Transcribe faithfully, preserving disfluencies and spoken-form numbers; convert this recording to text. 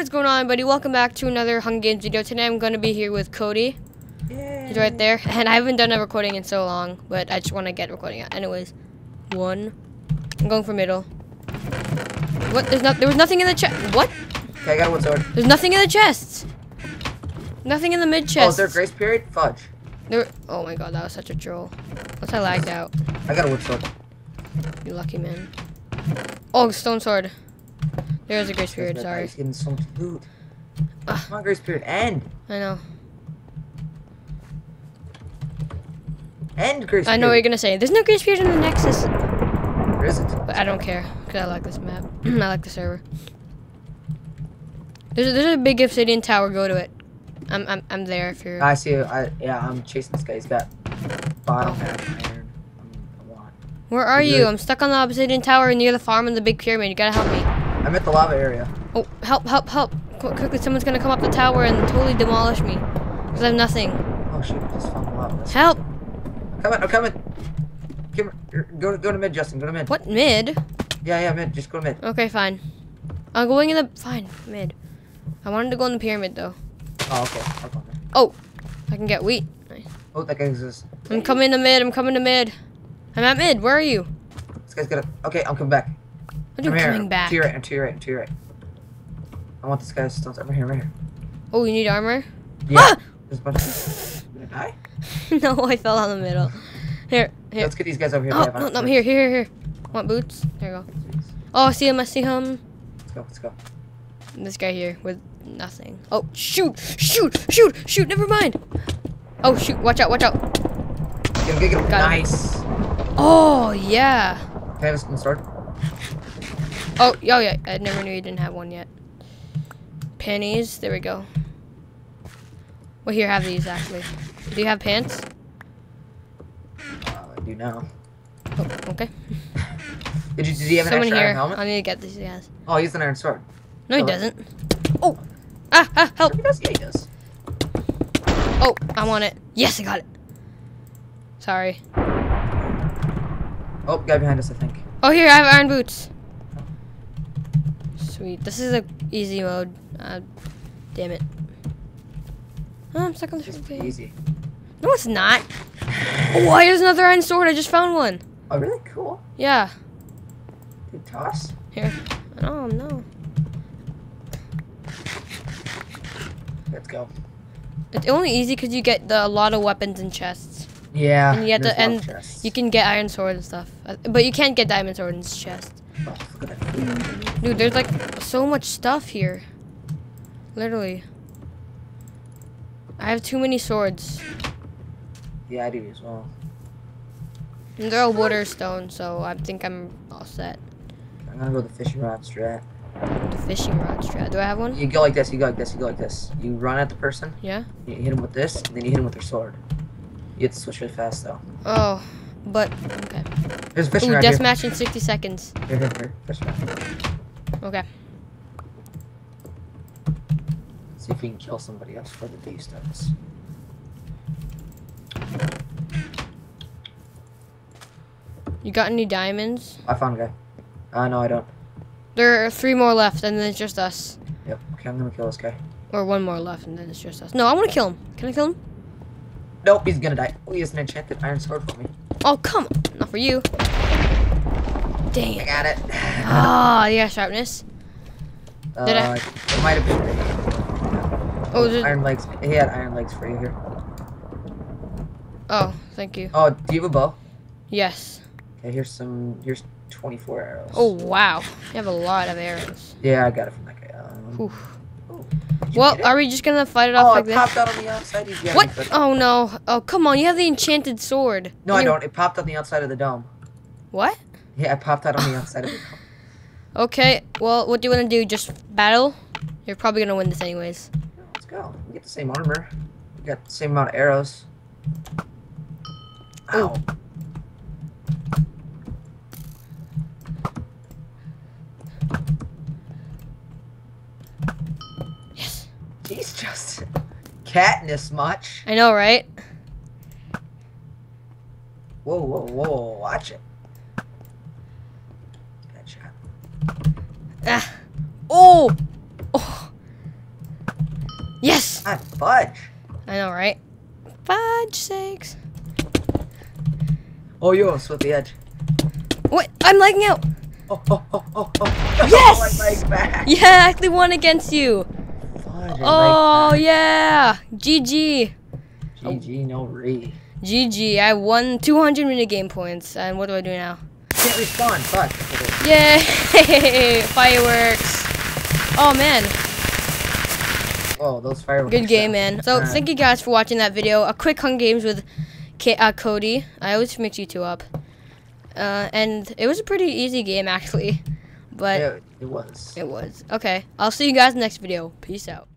What is going on, everybody? Welcome back to another Hunger Games video. Today I'm going to be here with Cody. Yay. He's right there. And I haven't done a recording in so long, but I just want to get recording out. Anyways, one. I'm going for middle. What? There's not. There was nothing in the chest. What? Okay, I got one sword. There's nothing in the chests. Nothing in the mid chest. Oh, is there a grace period? Fudge. There. Oh my god, that was such a troll. Once I lagged out. I got a wood sword. You lucky man. Oh, stone sword. There's a grace period, sorry. I was getting some loot. Come on, grace period, end! I know. End, grace period! I know what you're gonna say. There's no grace period in the Nexus. There isn't. But I don't care, because I like this map. I like the server. There's a, there's a big obsidian tower, go to it. I'm I'm, I'm there if you're... I see you. I, yeah, I'm chasing this guy. He's got bottom half iron. I'm, I'm Where are you? Good. I'm stuck on the obsidian tower near the farm and the big pyramid. You gotta help me. I'm at the lava area. Oh, help, help, help. Qu quickly, someone's gonna come up the tower and totally demolish me. Because I have nothing. Oh, shoot. I just found the lava. That's help! I'm coming, I'm coming. Come, go, to, go to mid, Justin. Go to mid. What, mid? Yeah, yeah, mid. Just go to mid. Okay, fine. I'm going in the... Fine, mid. I wanted to go in the pyramid, though. Oh, okay. I'll go there. Oh, I can get wheat. Nice. Oh, that guy exists. I'm coming to mid. I'm coming to mid. I'm at mid. Where are you? This guy's gonna... Okay, I'm coming back. I'm coming back. To your right, to your right, to your right. I want this guy's stones. Over here, right here. Oh, you need armor? Yeah. Ah! There's a bunch of... Did I die? No, I fell out in the middle. Here, here. Let's get these guys over here. Oh, no, no, here, here, here. Want boots? There you go. Jeez. Oh, I see him, I see him. Let's go, let's go. This guy here with nothing. Oh, shoot, shoot, shoot, shoot, never mind. Oh, shoot, watch out, watch out. Get him, get him. Nice. Him. Oh, yeah. Can I have a sword? Oh, yo, yeah, I never knew you didn't have one yet. Panties, there we go. Well, here, have these, actually. Do you have pants? Uh, I do now. Oh, okay. did, you, did you have an Someone extra here. Iron helmet? I need to get these, yes. Oh, he has an iron sword. No, he oh, doesn't. Oh! Ah, ah, help! He does, yeah, he does. Oh, I want it. Yes, I got it. Sorry. Oh, guy behind us, I think. Oh, here, I have iron boots. Sweet. This is a easy mode. Uh, damn it. Oh, I'm stuck on the freaking page. Easy. No, it's not. Oh, there's another iron sword. I just found one. Oh, really? Cool. Yeah. You toss? Here. Oh, no. Let's go. It's only easy because you get the, a lot of weapons and chests. Yeah. And you get the, and chests. You can get iron sword and stuff. But you can't get diamond sword in chest. Oh, look at that. Dude, there's like so much stuff here. Literally. I have too many swords. Yeah, I do as well. And they're all wood or stone, so I think I'm all set. I'm gonna go the fishing rod strat. The fishing rod strat. Do I have one? You go like this, you go like this, you go like this. You run at the person. Yeah. You hit him with this, and then you hit him with their sword. You have to switch really fast though. Oh. But, okay. There's a fishing Ooh, right deathmatch in sixty seconds. Here, here, here. Fishing okay. Let's see if we can kill somebody else for the day starts. You got any diamonds? I found a guy. Uh, no, I don't. There are three more left, and then it's just us. Yep. Okay, I'm gonna kill this guy. Or one more left, and then it's just us. No, I want to kill him. Can I kill him? Nope, he's gonna die. Oh, he has an enchanted iron sword for me. Oh, come on. Not for you. Dang. I got it. Ah, oh, you got sharpness. Uh, Did I? It might have been. Right. Oh, there's... Iron legs. He had iron legs for you here. Oh, thank you. Oh, do you have a bow? Yes. Okay, here's some... Here's twenty-four arrows. Oh, wow. You have a lot of arrows. Yeah, I got it from that guy. Um, Oof. Well, are we just gonna fight it off oh, like this? Oh, it popped out on the outside. What? Me, oh, no. Oh, come on. You have the enchanted sword. No, and I you... don't. It popped out on the outside of the dome. What? Yeah, it popped out on the outside of the dome. Okay. Well, what do you want to do? Just battle? You're probably gonna win this anyways. Let's go. We get the same armor. We got the same amount of arrows. Ow. Ooh. He's just Katniss much. I know, right? Whoa, whoa, whoa! Watch it. That shot. Ah! Oh! Oh! Ah, fudge. I know, right? Fudge sakes. Oh, you almost split the edge. What? I'm lagging out. Oh, oh, oh, oh, oh. Yes! Oh, I'm back. Yeah, I actually won against you. Fudge, oh, yeah. G G. G G, no re. G G, I won two hundred minigame points. And what do I do now? Can't respawn, fuck. Yay! Fireworks. Oh, man. Oh, those fireworks. Good game, man. So, thank you guys for watching that video. A quick Hunger Games with K uh, Cody. I always mix you two up. Uh, and it was a pretty easy game, actually. But yeah, it was. It was. Okay. I'll see you guys in the next video. Peace out.